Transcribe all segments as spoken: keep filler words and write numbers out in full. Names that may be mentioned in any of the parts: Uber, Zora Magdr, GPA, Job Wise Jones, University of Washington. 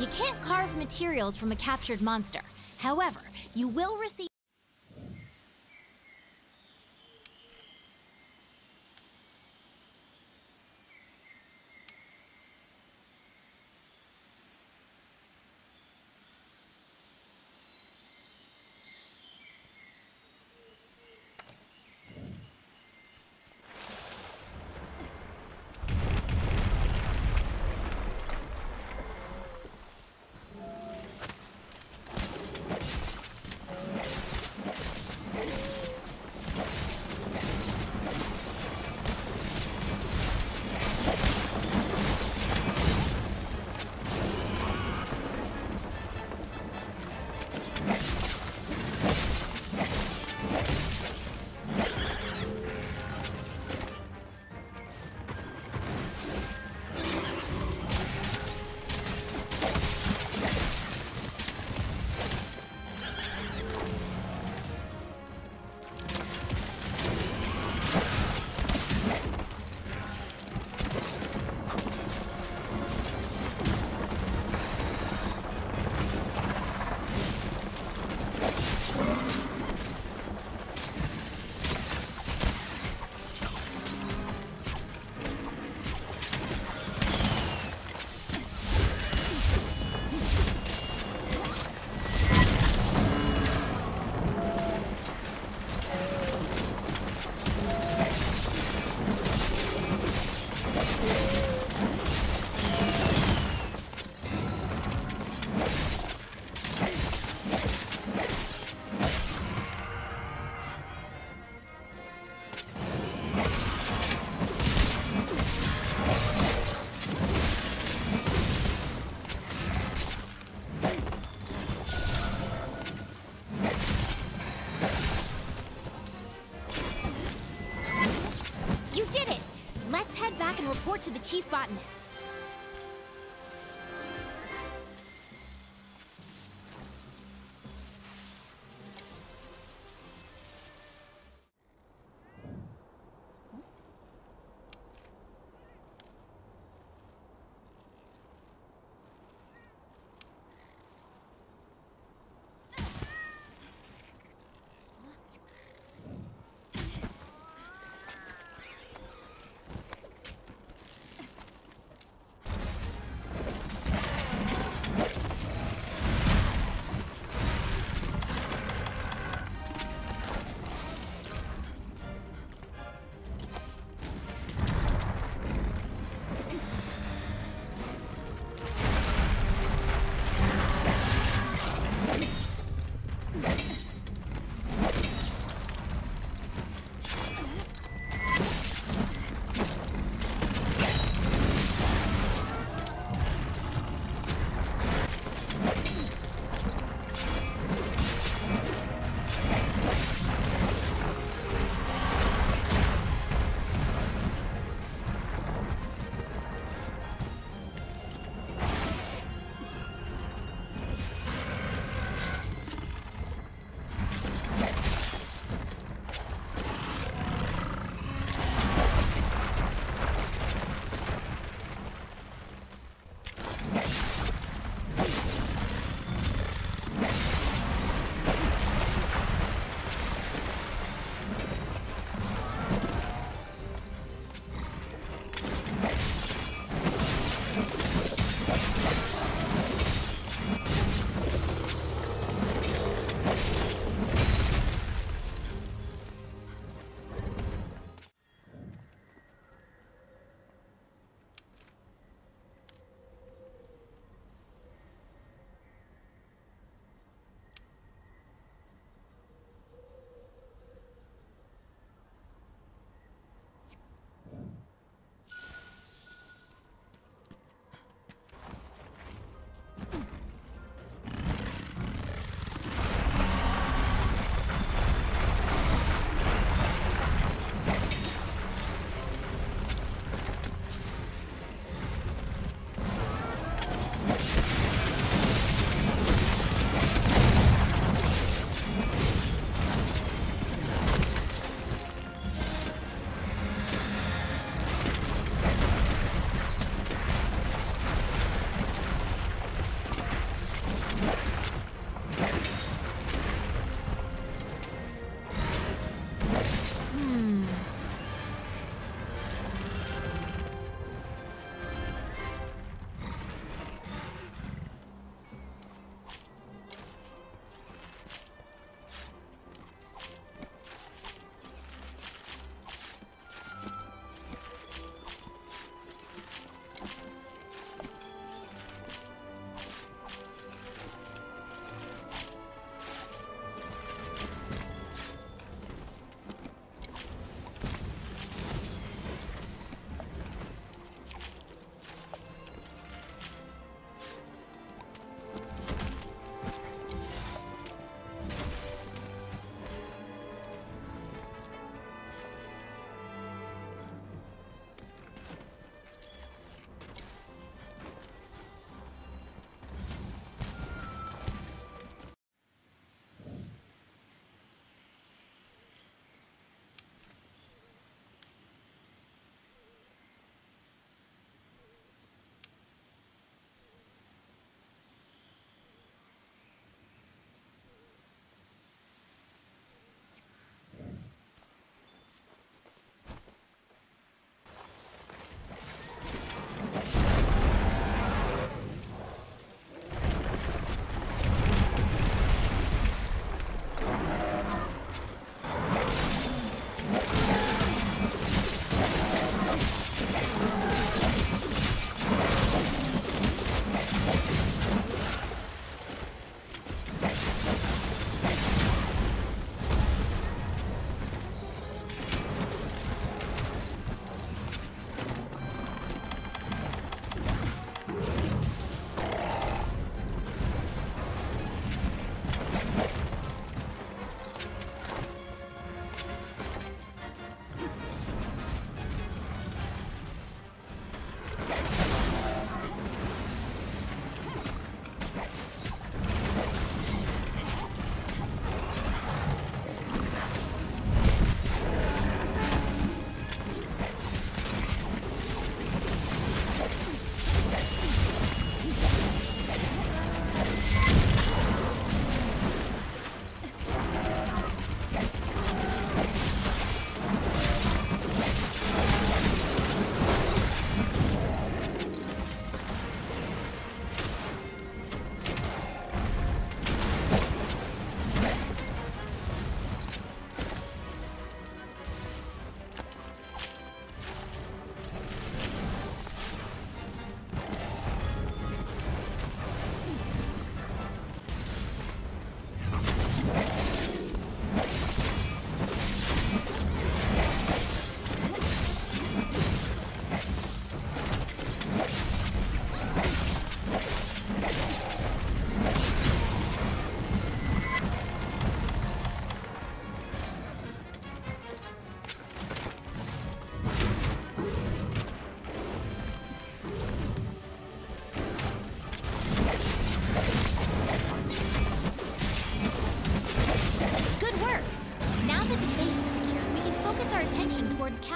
You can't carve materials from a captured monster. However, you will receive... Report to the chief botanist.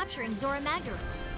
capturing Zora Magdr.